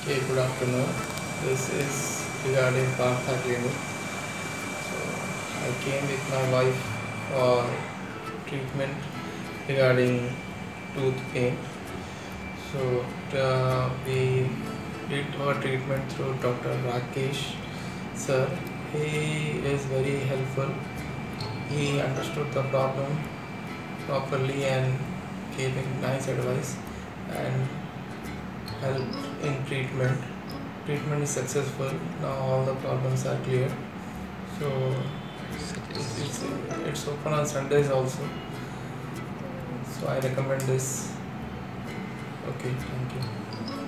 Okay, good afternoon. This is regarding Partha clinic. So I came with my wife for treatment regarding tooth pain. So we did our treatment through Dr. Rakesh sir. He is very helpful. He understood the problem properly and gave nice advice and helped in treatment. Treatment is successful. Now all the problems are clear. So it's open on Sundays also. So I recommend this. Okay, thank you.